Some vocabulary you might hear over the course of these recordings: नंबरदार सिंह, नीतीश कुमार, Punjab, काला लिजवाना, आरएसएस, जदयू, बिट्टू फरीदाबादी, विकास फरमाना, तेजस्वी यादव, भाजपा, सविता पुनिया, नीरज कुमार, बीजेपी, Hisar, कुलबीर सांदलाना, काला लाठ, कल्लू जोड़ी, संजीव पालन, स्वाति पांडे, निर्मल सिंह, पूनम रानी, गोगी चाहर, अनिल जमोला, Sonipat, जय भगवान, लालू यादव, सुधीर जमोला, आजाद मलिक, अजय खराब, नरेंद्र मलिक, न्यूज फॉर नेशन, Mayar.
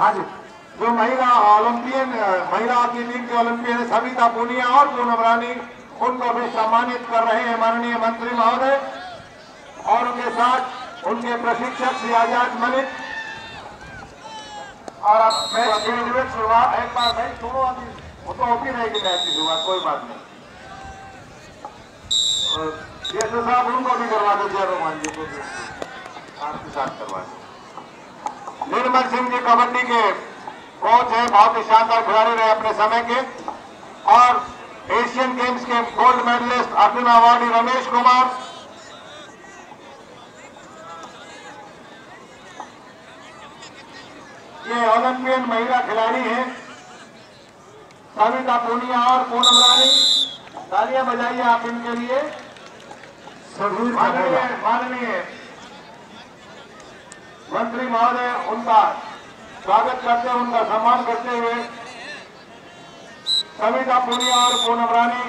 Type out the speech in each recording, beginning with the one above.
हाँ जी, जो महिला ओलंपियन, महिला की टीम के ओलंपियन सविता पुनिया और पूनम रानी, उनको भी सम्मानित कर रहे हैं माननीय मंत्री महोदय। और उनके साथ उनके प्रशिक्षक श्री आजाद मलिक। और अब मैच की शुरुआत एक बार भाई छोड़ो, अभी वो तो होती रहेगी मैच की शुरुआत, कोई बात नहीं। ये तो साहब उनको भी करवा दो, जय भगवान जी को आपके साथ करवा दो। निर्मल सिंह जी कबड्डी के कोच है, बहुत ही शानदार खिलाड़ी रहे अपने समय के और एशियन गेम्स के gold medalist Arjun awardee Ramesh Kumar. ये ओलंपियन महिला खिलाड़ी हैं सविता पुनिया और पूनम रानी। तालियां बजाइए आप इनके लिए। माननीय मंत्री महोदय उनका स्वागत करते हुए, उनका सम्मान करते हुए सविता पुनिया और पूनम रानी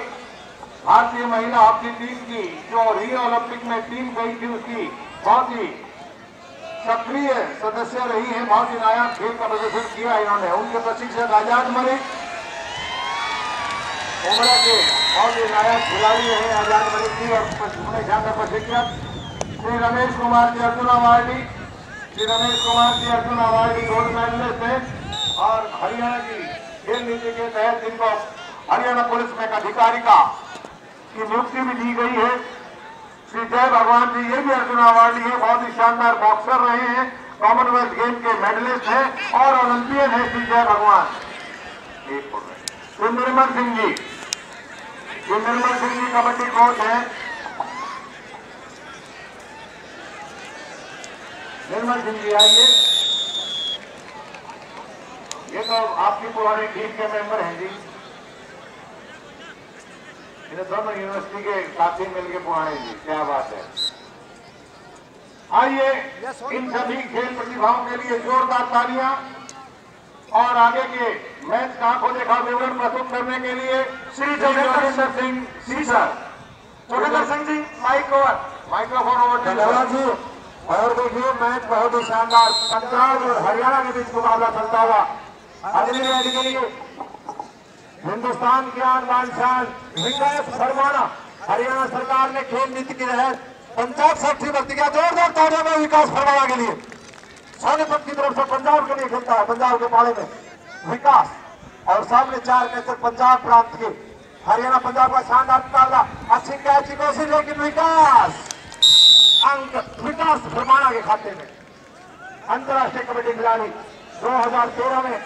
भारतीय महिला हॉकी टीम की जो रियो ओलंपिक में टीम गई थी उसकी बहुत ही सक्रिय सदस्य रही है, बहुत ही नायाब खेल का प्रदर्शन किया इन्होंने। उनके प्रशिक्षक आजाद मलिक, उम्र के बहुत ही नायाब खिलाड़ी हैं आजाद मलिक जी और उन्हें शानदार प्रशिक्षक Shri Ramesh Kumar ji Arjun awardee, Shri Ramesh Kumar ji Arjun awardee gold medalist है और हरियाणा की खेल नीति के तहत इनको हरियाणा पुलिस में अधिकारी का की नियुक्ति भी दी गई है। श्री जय भगवान जी ये भी अर्जुन अवार्डी है, बहुत ही शानदार बॉक्सर रहे हैं, कॉमनवेल्थ गेम के मेडलिस्ट हैं और ओलंपियन है श्री जय भगवान। श्री निर्मल सिंह जी, श्री निर्मल सिंह जी कबड्डी कोच हैं। निर्मल सिंह जी आइए, ये तो आपकी पुरानी टीम के मेंबर हैं जी, इन्हें दोनों यूनिवर्सिटी के साथी मिलके पुराने जी, क्या बात है। आइए इन सभी खेल प्रतिभाओं के लिए जोरदार तालियां। और आगे के मैच का आंखों देखा विवरण प्रस्तुत करने के लिए Shri Jogendra Singh ji sir. Jogendra Singh ji mic over, microphone over. धन्यवाद जी। और देखिए मैच बहुत ही शानदार, पंजाब और हरियाणा के बीच मुकाबला चलता हुआ। हिंदुस्तान की आन बान शान विकास फरमाना, हरियाणा सरकार ने खेल नीति के तहत पंजाब सेक्ट्री भर्ती किया। जोरदार तालियां में विकास फरमाना के लिए, सोनीपत की तरफ से पंजाब के लिए खेलता है, पंजाब के पाले में विकास। और सामने चार मैच तक पंजाब प्रांत के, हरियाणा पंजाब का शानदार मुकाबला, अच्छी कैच की कोशिश लेकिन विकास अंक विकास फरमाना के खाते में। अंतर्राष्ट्रीय कबड्डी खिलाड़ी 2013 में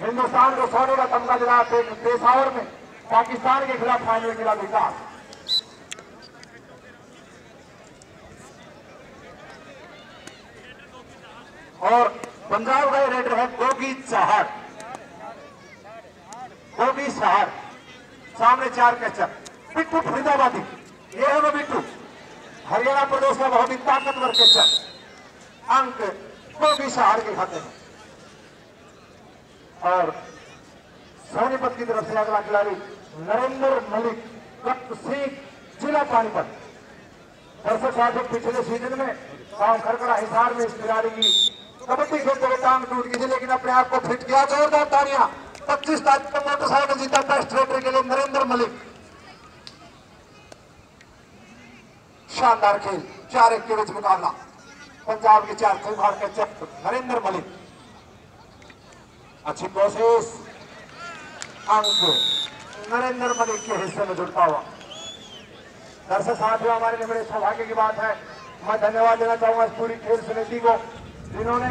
हिंदुस्तान को सोने का तमगा दिलाया पेशावर में, पाकिस्तान के खिलाफ फाइनल मिला विकास। और पंजाब का रेडर है गोगी चाहर, गोगी चाहर। सामने चार कैचर बिट्टू फरीदाबादी, ये है वो बिट्टू, हरियाणा प्रदेश का बहुत ही ताकतवर कैचर। अंक गोगी चाहर के खाते में। और सोनीपत की तरफ से अगला खिलाड़ी नरेंद्र मलिक जिला पानीपत। दर्शक साथियों पिछले सीजन में गांव खरकरा हिसार में इस खिलाड़ी की कबड्डी खेलते हुए टांग टूट गई थी लेकिन अपने आप को फिट किया। जोरदार तालियां। 25 तारीख को मोटरसाइकिल जीता बेस्ट रेडर के लिए नरेंद्र मलिक। शानदार खेल, 4-1 के बीच मुकाबला, पंजाब के चार खिलाड़ी के चैप्टर नरेंद्र मलिक। अच्छी कोशिश, अंक नरेंद्र मलिक के हिस्से में जुड़ता हुआ। दर्शक साथियों हमारे लिए बड़े सौभाग्य की बात है, मैं धन्यवाद देना चाहूंगा इस पूरी खेल समिति को जिन्होंने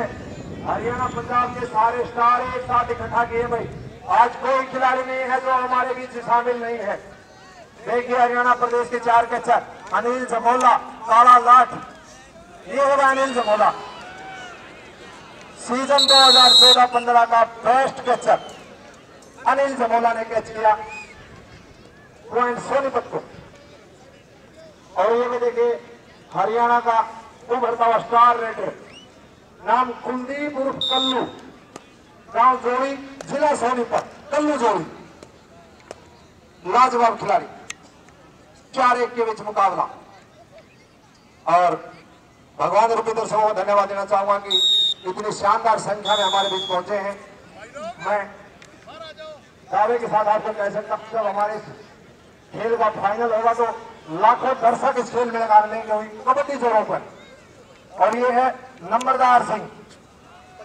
हरियाणा पंजाब के सारे स्टार एक साथ इकट्ठा किए। भाई आज कोई खिलाड़ी नहीं है जो हमारे बीच शामिल नहीं है। देखिए हरियाणा प्रदेश के चार कैचर अनिल जमोला, काला लाठ, ये होगा अनिल जमोला, सीजन 2014-15 का बेस्ट कैचर अनिल जमोला ने कैच किया पॉइंट सोनीपत को। और ये भी देखिए हरियाणा का उभरता हुआ स्टार रेडर, नाम कुलदीप उर्फ कल्लू, गांव जोड़ी, जिला सोनीपत, कल्लू जोड़ी। लाजवाब खिलाड़ी, 4-1 के बीच मुकाबला। और भगवान रूपी दर्शकों को धन्यवाद देना चाहूंगा कि इतनी शानदार संख्या में हमारे बीच पहुंचे हैं। मैं दावे के साथ आपको कह सकता हूँ जब हमारे खेल का फाइनल होगा तो लाखों दर्शक इस खेल में लगा लेंगे हुई कबड्डी जोरों पर। और ये है नंबरदार सिंह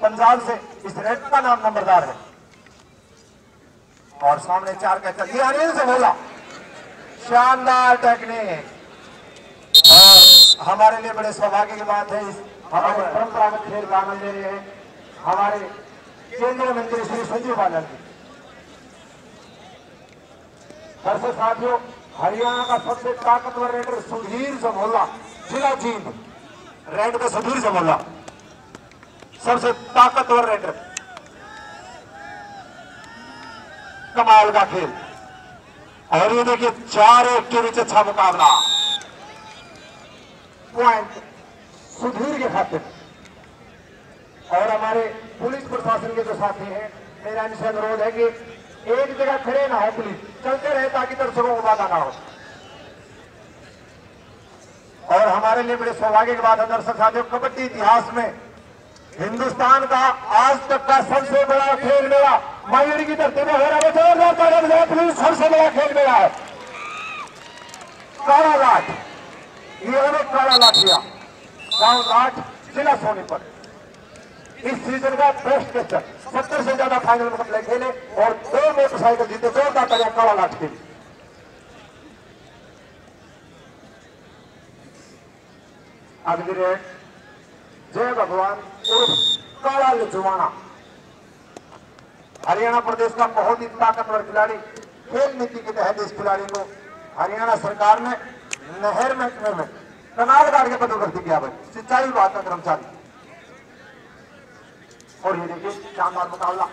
पंजाब से, इस रेड का नाम नंबरदार है। और सामने चार का चल, ये अनिल जमोला, शानदार टेक्निक। और हमारे लिए बड़े सौभाग्य की बात है इस हमारे परंपरागत खेल का आनंद ले रहे हैं हमारे केंद्रीय मंत्री श्री संजीव पालन जी। दर्शक साथियों, हरियाणा का सबसे ताकतवर रेडर सुधीर जमोला, जिला जींद रेड का सुधीर जमोला सबसे ताकतवर रेडर। कमाल का खेल। और ये देखिए 4-1 के बीच अच्छा मुकाबला, पॉइंट सुधीर के खातिर। और हमारे पुलिस प्रशासन के जो साथी हैं, मेरा इनसे अनुरोध है कि एक जगह खड़े ना हो, पुलिस चलते रहे ताकि दर्शकों को बाधा ना हो। और हमारे लिए बड़े सौभाग्य की बात है दर्शक साथियों, कबड्डी इतिहास में हिंदुस्तान का आज तक का सबसे बड़ा खेल मेला मायूरी की धरती में हो रहा है। पुलिस सबसे बड़ा खेल मेला है। काला लाठ, ये हमें काला लाठिया गांव लाठ जिला सोनीपत इस सीजन का बेस्ट कैचर, 70 से ज्यादा फाइनल मुकाबले खेले और 2 मोटरसाइकिल जीते। जोरदार तालियां काला लाठ के लिए। अगली रेड जय भगवान उर्फ काला लुजवाना, हरियाणा प्रदेश का बहुत ही ताकतवर खिलाड़ी। खेल नीति के तहत इस खिलाड़ी को हरियाणा सरकार ने नहर महकमे में कनाल गार्ड के पद पर भर्ती किया है, सिंचाई विभाग का कर्मचारी। और ये देखिए शानदार मुकाबला,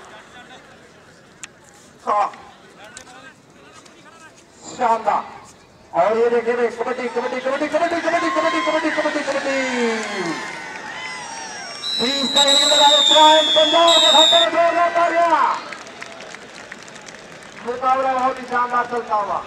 शानदार। और ये देखिए भाई कबड्डी कबड्डी कबड्डी कबड्डी कबड्डी कबड्डी कबड्डी कबड्डी कबड्डी। मुकाबला बहुत ही शानदार चलता हुआ।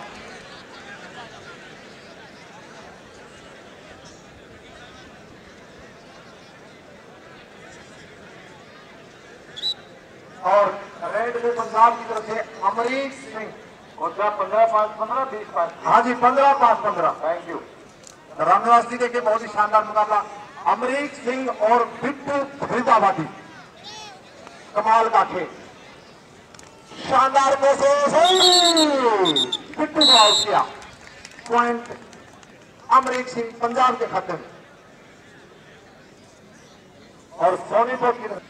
और रेड में पंजाब की तरफ से अमरीक सिंह, और 15 पास 15 20 पास। हाँ जी, 15 पास 15। Thank you रामनिवासी। देखिए बहुत ही शानदार मुकाबला, अमरीक सिंह और बिट्टू फरीदाबादी। कमाल का खेल, शानदार कोशिश, बिट्टू को आउट किया, पॉइंट अमरीक सिंह पंजाब के खाते में। और सोनीपत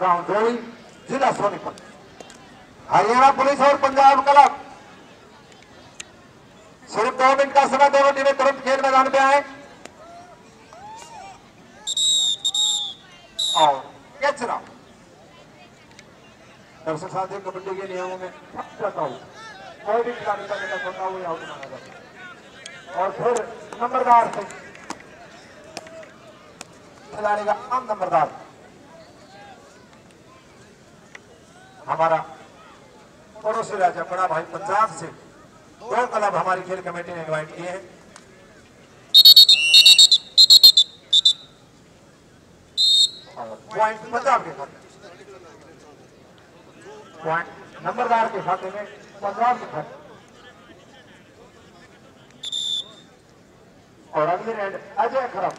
गांव जोड़ी जिला सोनीपत, हरियाणा पुलिस और पंजाब क्लब। सिर्फ 2 मिनट का समय, दोनों टीमें तुरंत खेल मैदान पे आए। और दर्शक साथियों, कबड्डी के नियमों में कोई भी खिलाड़ी का बेटा होता हुआ आउट माना जाता है। और फिर नंबरदार से खिलाड़ी का आम नंबरदार हमारा पड़ोसी राज्य बड़ा भाई पंजाब से 2 क्लब हमारी खेल कमेटी ने इन्वाइट किए हैं। पॉइंट पंजाब के खाते, पॉइंट नंबरदार के खाते में, पंजाब के खाते। और अगली रेड अजय खराब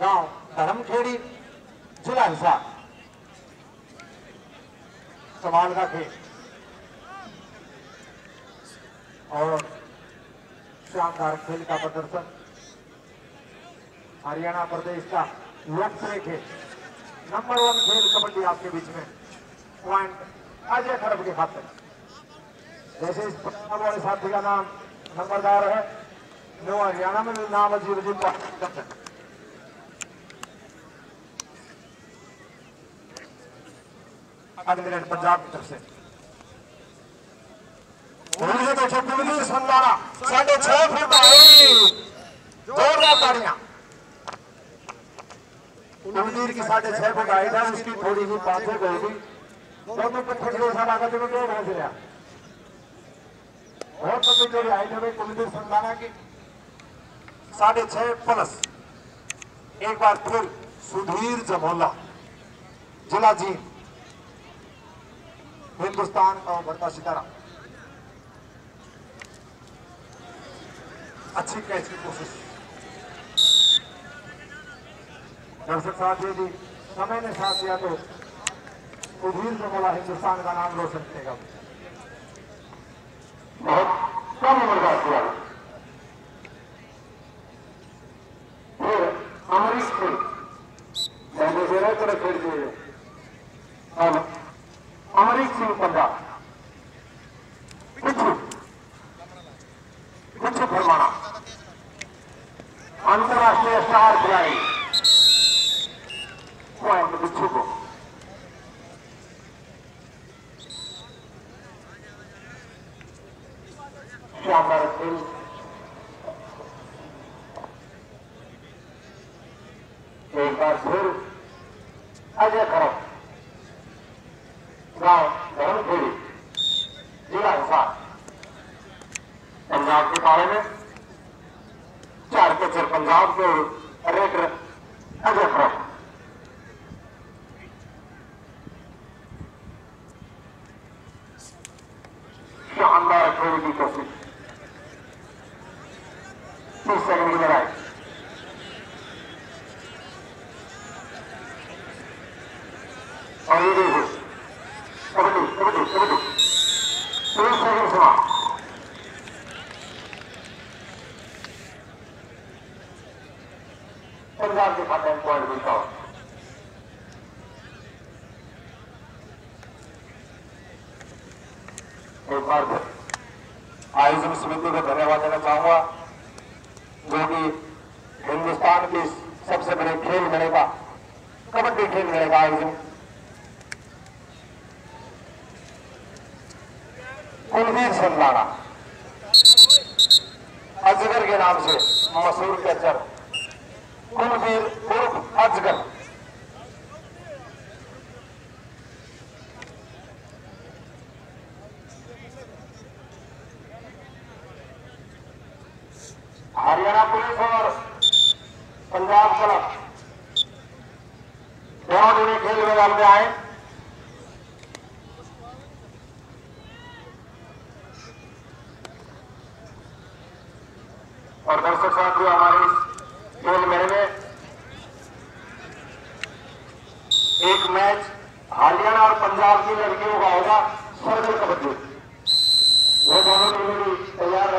गांव धर्मखेड़ी जिला हिसार। कमाल का खेल और शानदार खेल का प्रदर्शन। हरियाणा प्रदेश का लोकप्रिय खेल, नंबर 1 खेल कबड्डी आपके बीच में, पॉइंट अजय खराब के खाते। जैसे इस वाले साथी का नाम नंबरदार है, नो हरियाणा में नाम अजीब अजीब का। अगले रेड पंजाब की तरफ से कुलबीर सांदलाना, 6.5 फुट का, जोरदार तालियां। कुलबीर की 6.5 फुट आई था, उसकी थोड़ी सी बातें होगी, दोनों पत्थर के साथ आगे में दो भाग गया। और पत्थर जोड़ी आई था कुलबीर सांदलाना की 6.5 प्लस। एक बार फिर सुधीर जमोला, जिला जींद, हिंदुस्तान का उभरता सितारा। अच्छी कैच की कोशिश। दर्शक साथियों जी, समय ने साथ दिया तो सुधीर जमोला हिंदुस्तान का नाम रोशन करेगा। बहुत कम उम्र का खिलाड़ी अमरीक सिंह पहले से रह तरह खेल दिए। अब अमरीक सिंह पंडा बिट्टू फरमाना अंतर्राष्ट्रीय स्टार खिलाड़ी पॉइंट बिट्टू को। शानदार खेल। एक बार फिर अजय खराब, गांव धर्मखेड़ी, जिला हिसार, पंजाब के बारे में 4 कैचर पंजाब के रेटर अजय खराब। शानदार खेल की कोशिश। 30 सेकंड की लड़ाई। और ये देखो कबड्डी कबड्डी कबड्डी 3 सेकंड सुना। पंजाब के खाते में पॉइंट मिलता हो। एक बार आयोजन समिति को धन्यवाद देना चाहूंगा जो कि हिंदुस्तान के सबसे बड़े खेल मेले का, कबड्डी खेल मेले का आयोजन कुलबीर सांदलाना अजगर के नाम से मशहूर कैचर कुलबीर उर्फ अजगर। हरियाणा पुलिस और पंजाब क्लब दोनों ने खेल मैदान में आए। और दर्शक साथियों, हमारे इस खेल मेले में एक मैच हरियाणा और पंजाब की लड़कियों का होगा सर्कल कबड्डी। वो दोनों टीमें भी तैयार